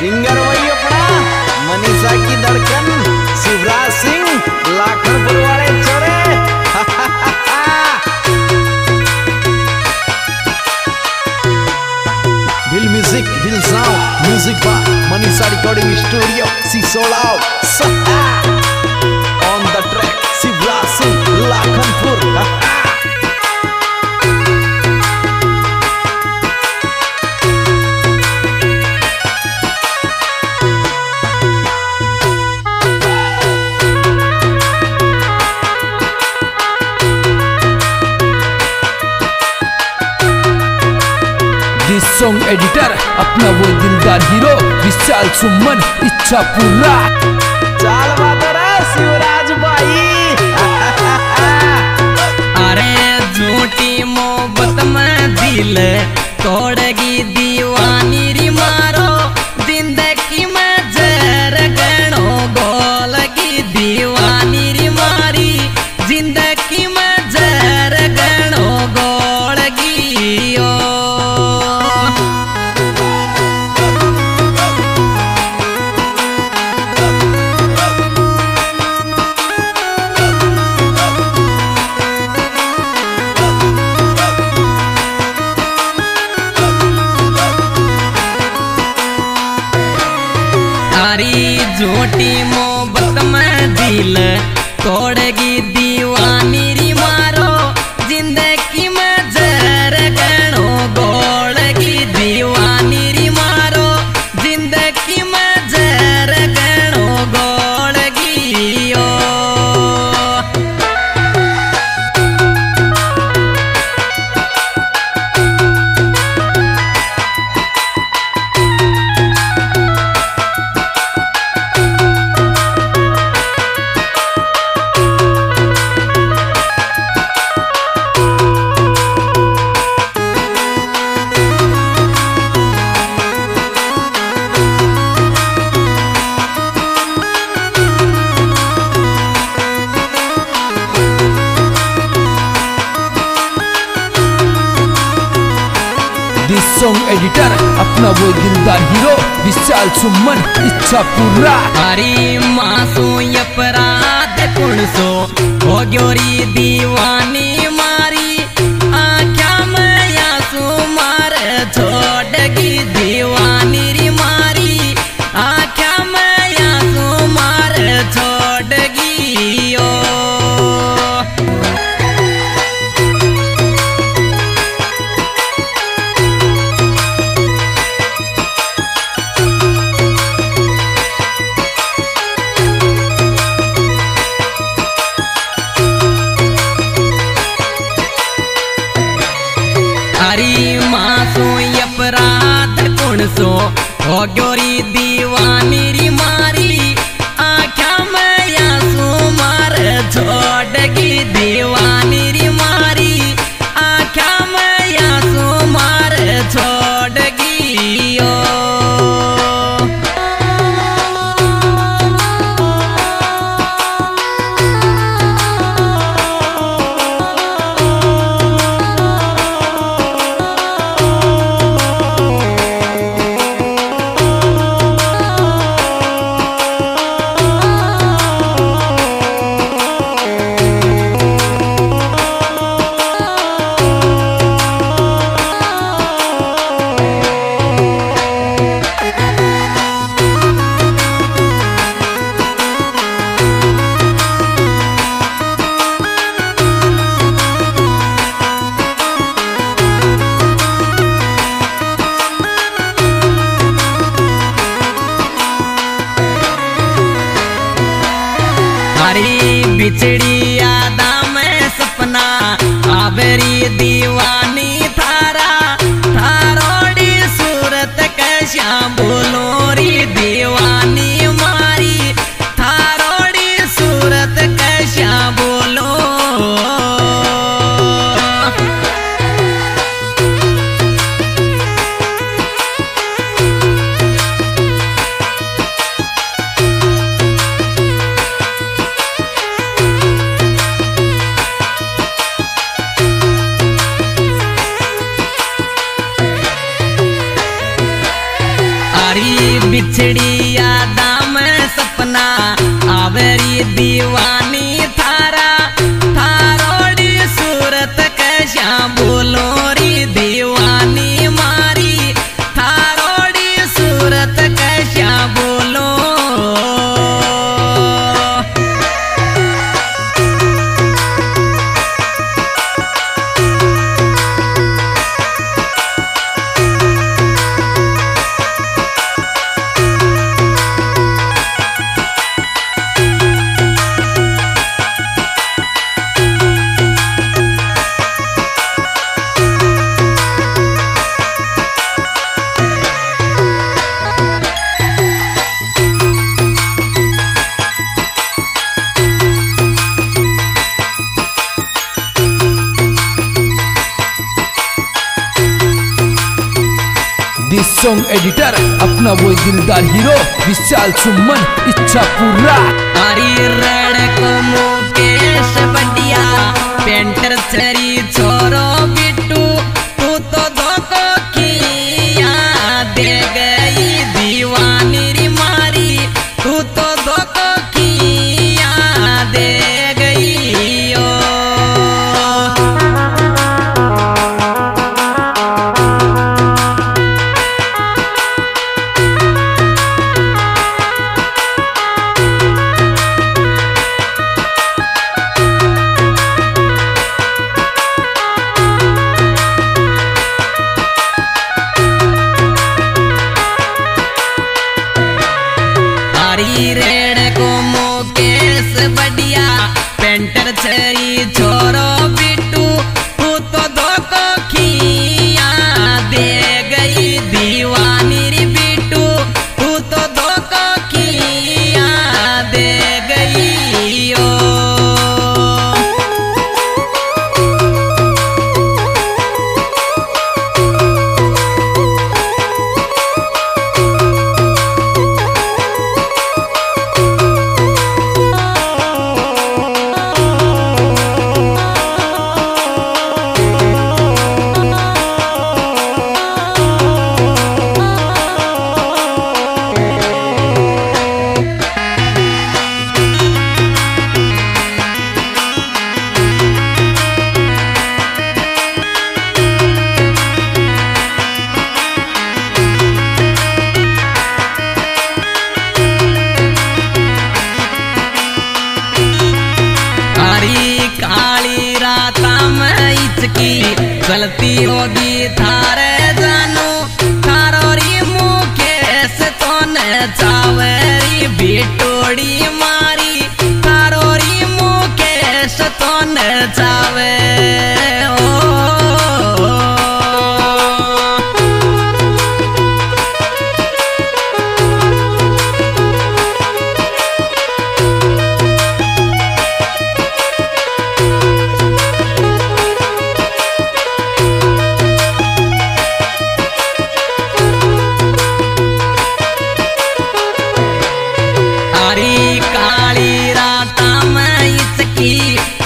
Singer वही अपना मनीषा की धड़कन शिवराज सिंह लाखनपुर वाले चोरे। Bill music bill sound music bar Manisha recording studio सिसोला on the track Shivraj Singh Lakhanpur. Song editor अपना वो दिलदार हीरो विशाल सुमन इच्छापुरा। चाल बातरा शिवराज भाई। अरे झूठी मोहब्बत में दिल तोड़गी दीवानी री मारो जिंदगी में जहर गणो गोलगी दीवानी री मारी जिंदगी में जहर गणो गोलगी। झूठी मोहब्बत में दिल तोड़गी दीवानी री मारो जिंदगी में जहर गणो गोलगी दीवानी री मारो जिंदगी में जहर गणो गोलगी। सॉन्ग एडिटर अपना वो दिलदार हीरो विशाल सुमन इच्छापुरा। अरे मासू अपराध पुणसो हो गोरी दीवानी मारी आख्या में आंसू मार छोड़गी दीवानी री मारी आख्या में आंसू मार छोड़गी। अपराध पुणसो हो गोरी दीवानी री मारी आख्या में आंसू मार छोड़गी दीवानी री मारी आख्या में आंसू मार छोड़गी। बिछड़ी यादा में सपना आबरी दीवानी थारा थारोड़ी सूरत कैसा बोलोरी दीवानी मारी थारोड़ी सूरत कैसा बोलो। बिछड़िया दाम सपना आवेरी दीवानी थारा थारोड़ी सूरत कैसा बोलो री दीवानी मारी थारोड़ी सूरत कैसा बोलो सॉन्ग एडिटर अपना वो दिलदार हीरो विशाल सुमन इच्छापुरा हरी रेड को मुकेश बटिया पेंटर छरी छोरो बिट्टू तू तो धोखो किया दे गई दीवानी री मारी तू तो धोखो किया दे गई ओ रेड़ को मुकेश बटिया पेंटर छरी छोरो बिट्टू तू तो धोखो खिया दे गई दीवानी री बिट्टू तू तो धोखो खिया दे गई ओ गलती होगी थारे जानू थारोरी मुकेश तो न चावेरी बिटोड़ी मारी थारोरी मुकेश तो न चावे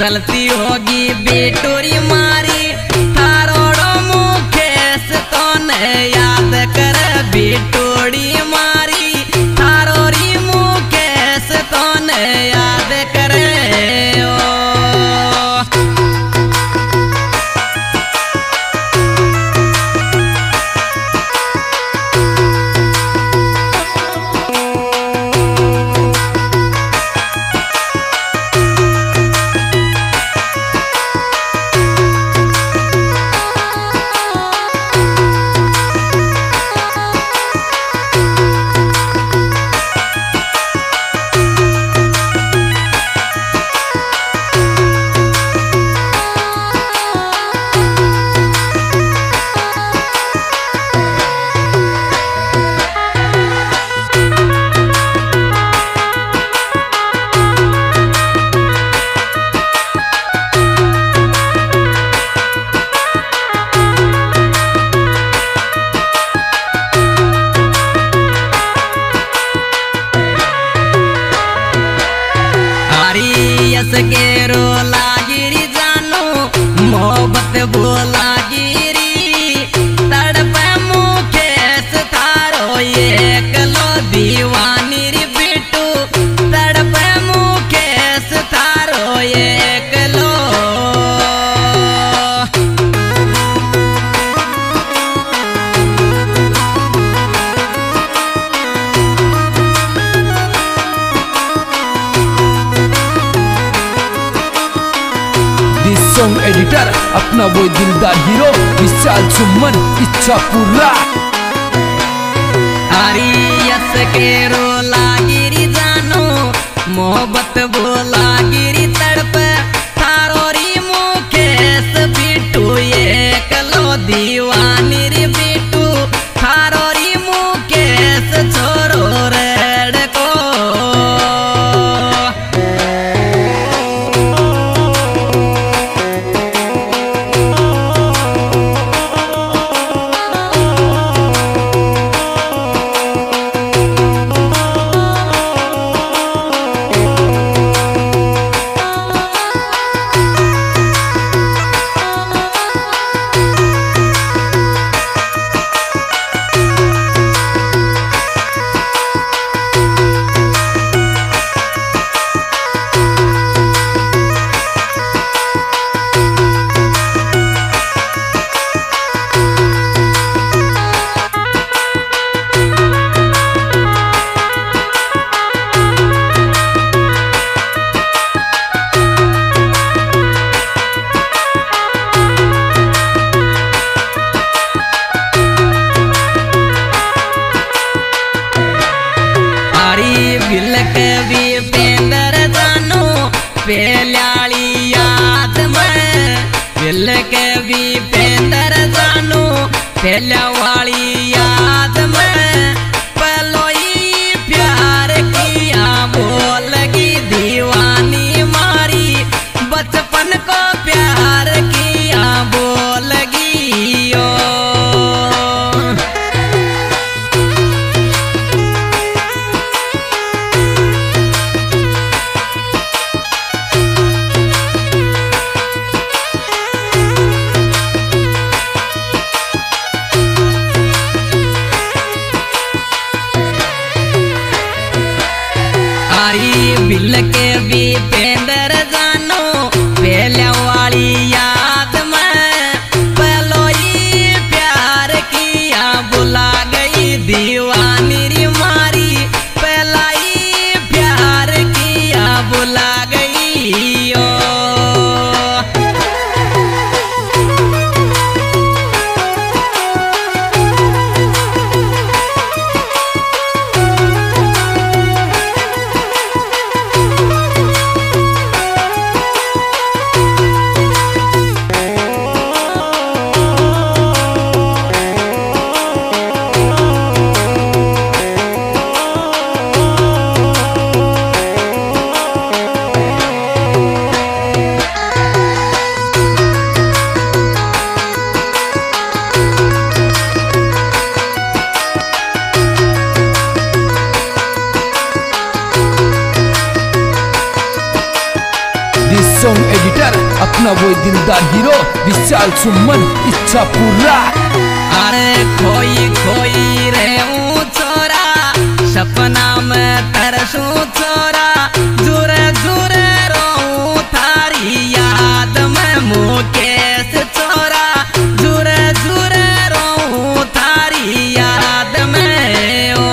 चलती होगी बेटोरी मारी थारोड़ो मुकेश तो न याद कर बेटोड़ी मारी थारोरी मुकेश तो न याद कर सॉन्ग एडिटर अपना वो दिलदार हीरो विशाल सुमन इच्छापुरा। आरियस के रोला गिरी जानो मोहब्बत बोला गिरी तड़प थारोरी मुकेश बिटू एक लो दीवानी रे बिटू थारोरी मुकेश छोरो रेड को। कभी पेंदर जानो पेलाली याद में कभी पेंदर जानो पेलावाली याद में पलोई प्यार किया बोलगी दीवानी मारी बचपन को प्यार किया बोलगी ओ। बिलके भी पेंदर जानो बेलवाली याद में पलोई प्यार किया बुला गई दीवानी री मारी पलाई प्यार किया बुला गई ओ। सॉन्ग एडिटर अपना वो दिलदार हीरो विशाल सुमन इच्छापुरा। अरे खोई खोई रे छोरा सपना में तरसू छोरा जुरे जुरे रो थारी याद में मुकेश छोरा जुरे जुरे रो थारी याद में ओ।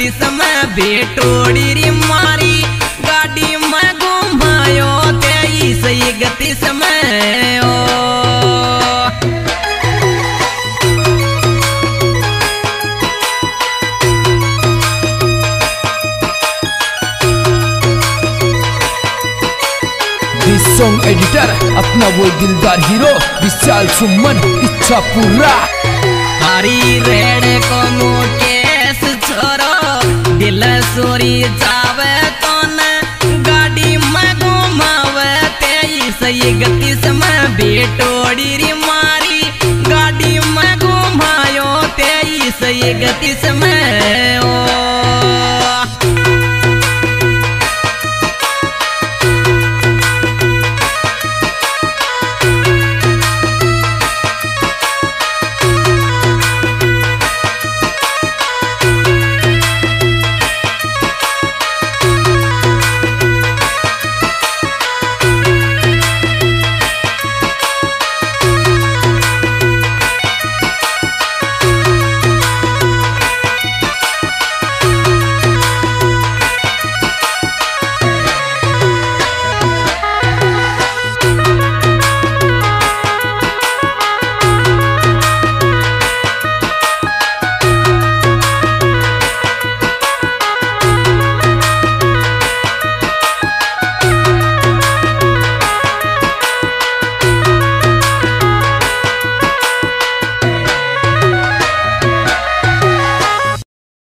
ऑफिस में भी टोड़ी री मारी गाड़ी में घुमायो के सही गति समय सॉन्ग एडिटर अपना वो दिलदार हीरो विशाल सुमन इच्छापुरा। हरी रेड को मुकेश छोरो दिल सोरी जावे कौन गाड़ी में घुमावे तेरी सही गति समय बेटोड़ी री मारी गाड़ी में घुमायो तेरी सही गति समय।